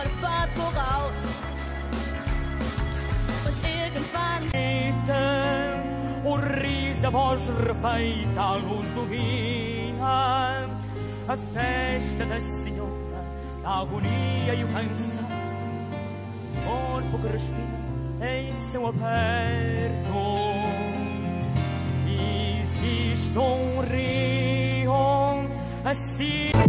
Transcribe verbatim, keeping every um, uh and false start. wurde fort voraus. Und irgendwann Urisa Boscher feita luz do dia, a festa da senhora, a agonia e o cansaço, o corpo que respira em seu aperto. Existe um rio assim.